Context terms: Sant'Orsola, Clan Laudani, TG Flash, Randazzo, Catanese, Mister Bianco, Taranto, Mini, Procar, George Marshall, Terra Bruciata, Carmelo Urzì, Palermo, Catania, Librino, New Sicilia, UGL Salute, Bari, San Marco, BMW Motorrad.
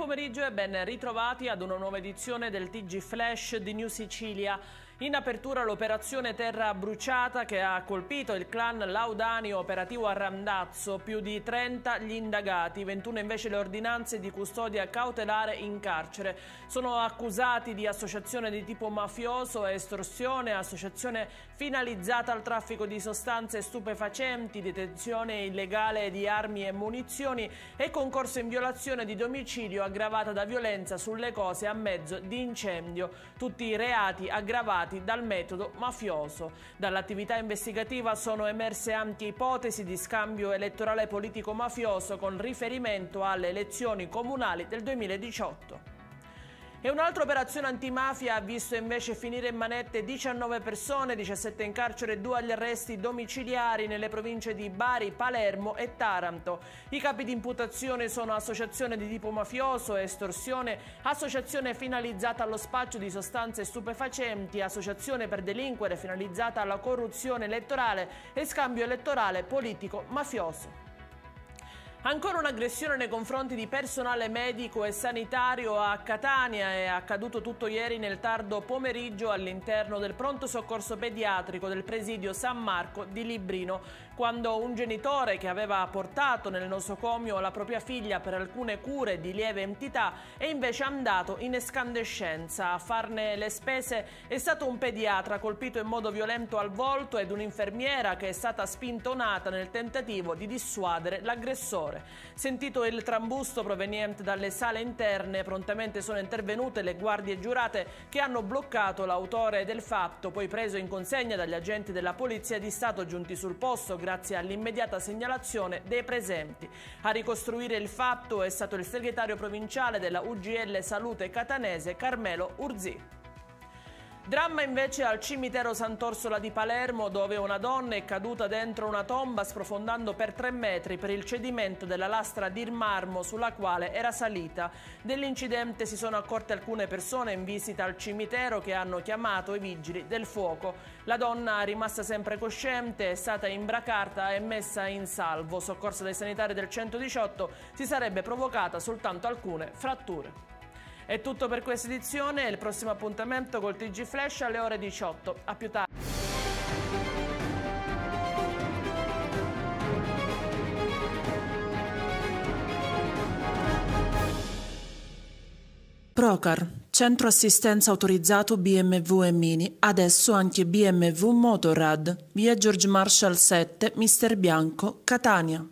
pomeriggio e ben ritrovati ad una nuova edizione del TG Flash di New Sicilia. In apertura l'operazione Terra Bruciata che ha colpito il clan Laudani operativo a Randazzo, più di 30 gli indagati, 21 invece le ordinanze di custodia cautelare in carcere. Sono accusati di associazione di tipo mafioso, estorsione, associazione finalizzata al traffico di sostanze stupefacenti, detenzione illegale di armi e munizioni e concorso in violazione di domicilio aggravata da violenza sulle cose a mezzo di incendio, tutti i reati aggravati dal metodo mafioso. Dall'attività investigativa sono emerse anche ipotesi di scambio elettorale politico mafioso con riferimento alle elezioni comunali del 2018. E un'altra operazione antimafia ha visto invece finire in manette 19 persone, 17 in carcere e 2 agli arresti domiciliari nelle province di Bari, Palermo e Taranto. I capi di imputazione sono associazione di tipo mafioso, estorsione, associazione finalizzata allo spaccio di sostanze stupefacenti, associazione per delinquere finalizzata alla corruzione elettorale e scambio elettorale politico mafioso. Ancora un'aggressione nei confronti di personale medico e sanitario a Catania, è accaduto tutto ieri nel tardo pomeriggio all'interno del pronto soccorso pediatrico del presidio San Marco di Librino, quando un genitore che aveva portato nel nosocomio la propria figlia per alcune cure di lieve entità è invece andato in escandescenza. A farne le spese è stato un pediatra colpito in modo violento al volto ed un'infermiera che è stata spintonata nel tentativo di dissuadere l'aggressore. Sentito il trambusto proveniente dalle sale interne, prontamente sono intervenute le guardie giurate che hanno bloccato l'autore del fatto, poi preso in consegna dagli agenti della Polizia di Stato giunti sul posto grazie all'immediata segnalazione dei presenti. A ricostruire il fatto è stato il segretario provinciale della UGL Salute Catanese Carmelo Urzì. Dramma invece al cimitero Sant'Orsola di Palermo, dove una donna è caduta dentro una tomba sprofondando per 3 metri per il cedimento della lastra di marmo sulla quale era salita. Dell'incidente si sono accorte alcune persone in visita al cimitero che hanno chiamato i vigili del fuoco. La donna, rimasta sempre cosciente, è stata imbracata e messa in salvo. Soccorsa dai sanitari del 118, si sarebbe provocata soltanto alcune fratture. È tutto per questa edizione, il prossimo appuntamento col TG Flash alle ore 18. A più tardi. Procar, centro assistenza autorizzato BMW e Mini, adesso anche BMW Motorrad, via George Marshall 7, Mister Bianco, Catania.